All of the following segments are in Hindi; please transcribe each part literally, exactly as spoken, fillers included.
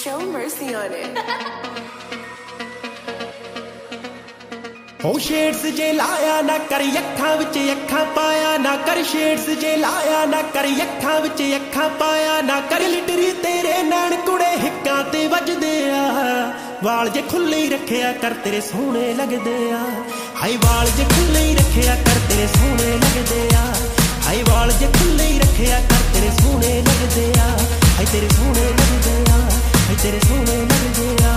Show mercy on it. हो शेड्स जे लाया ना कर अखां विच अखां पाया ना कर, शेड्स जे लाया ना कर अखां विच अखां पाया ना कर। लिटरी तेरे नाल कुड़े हिक्कां ते वजदे आ, वाल जे खुले रखिया कर तेरे सोहणे लगदे आ। हाई वाल जे खुले रखिया कर तेरे सोहणे लगदे आ। हाई वाल जे खुले रखिया कर तेरे सोहणे लगदे आ। हाई तेरे सोहणे लगदे आ। हाई तेरे सोहणे लगदे आ।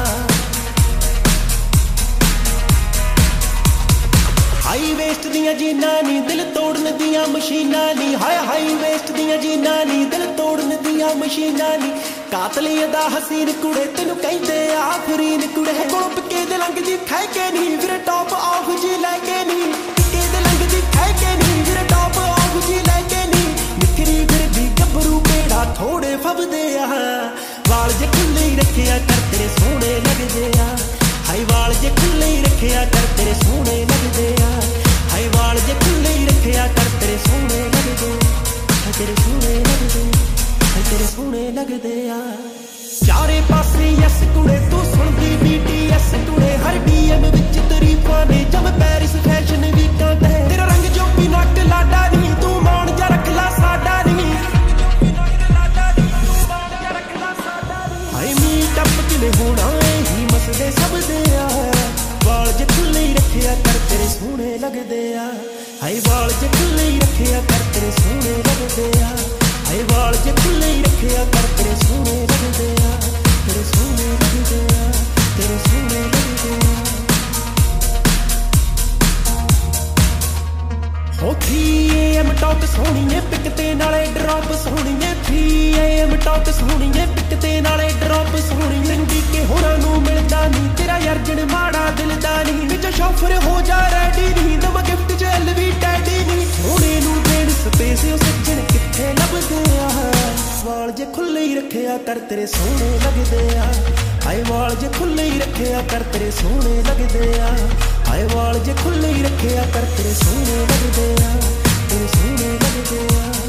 हाई वेस्ट दिया जीना नी दिल तोड़न दिया मशीना नी। हाय हाई वेस्ट दिया जीना नी दिल तोड़न दिया मशीना नी। कातलिया दा हसीन कुड़े तेनू कहंदे आ फरीन कुड़े। गुलप के दे लंग दी खाए के नी फिर टॉप ऑफ जी लैके नी। के दे लंग दी खाए के नी फिर टॉप ऑफ जी लैके नी। निखरी फिर दी गबरू पेड़ा थोड़े फबदे आ। वाल जे खुले रखिया कर तेरे सोहणे लगदे आ। हाई वाल जे खुले रखिया कर तेरे सोहणे लगदे आ। चारे पासे यस कुड़े तू सुनदी बीटीएस कुड़े। हर डीएम विच तरीफा ने जब पेरिस फैशन वीका ते। तेरा रंग जो बिना लाडा नी तू मान जा रखला साडा नी। हाई मीट अप किने होना ही मसदे सब दे आ। वाल जे खुले रखिया कर तेरे सोहणे लगदे आ। हाई वाल जे खुले रखिया कर तेरे सोहणे लगदे आ। हाई वाल जे खुले रखिया कर तेरे सोहणे लगदे आ। तेरे सोहणे लगदे आ। तेरे सोहणे लगदे आ। ओ थ्री ए एम टॉक सोहणीए पिक ते नाले ड्रॉप सोहणीए। थ्री ए एम टॉक सोहणीए पिक ते नाले ड्रॉप सोहणीए। रंगी के होरां नू मिलदा नी तेरा यार जण माड़ा दिल दा नी। विच शॉफर हो जा रेडी नी नवा गिफ्ट च एल वी टैडी नी। सोहणे नू देण स्पेस ओ सज्जण किथे लभदे आ। वाल जे खुले रखिया कर तेरे सोहणे लगदे आ। हाय वाल जे खुले रखिया कर तेरे सोहणे लगदे आ। हाय वाल जे खुले रखिया कर तेरे सोहणे लगदे आ। तेरे सोहणे लगदे आ।